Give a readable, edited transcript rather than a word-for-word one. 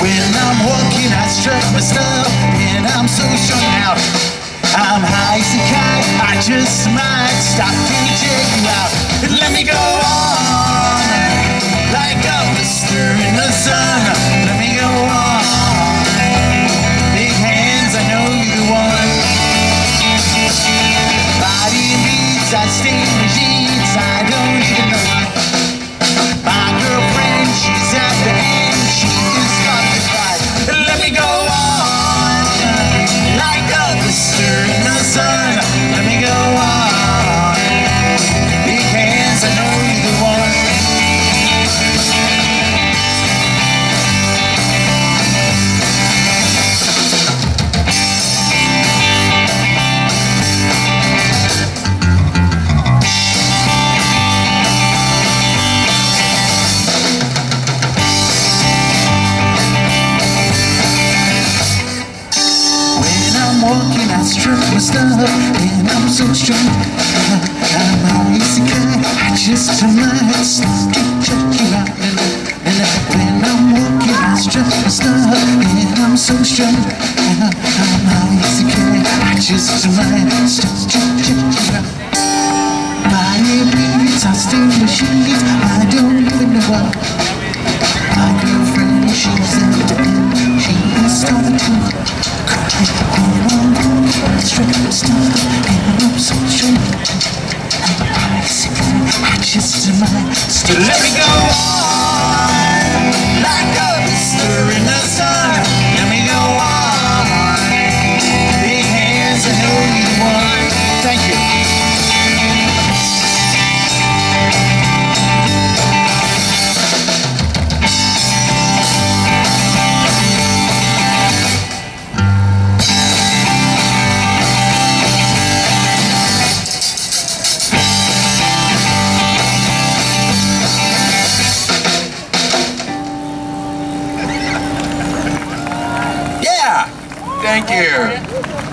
When I'm walking, I strut my stuff, and I'm so strung out. I'm high as a kite, I just might stop to check you out. And let me go on, like a rooster in the sun. Let me go on, big hands, I know you're the one. Body and beats, I stay in my jeans, I don't even know why. My girlfriend, she's at the end, she is not to fight. Let me go on, like a rooster in the sun. Let me go on, big hands, I know you're the one. Walking, I strut my stuff, and I'm so strong. I'm always a guy, I just might stop to check you out. And when I'm walking, I strut my stuff, and I'm so strong. I'm always a guy, I just might stop to check you out. Body beats, I stay in the sheets, I don't even know why. My girlfriend, she's at the end, she is starting to so let me go on, like a rooster in the sun. Let me go on, big hands, I know you won. Thank you. Thank you.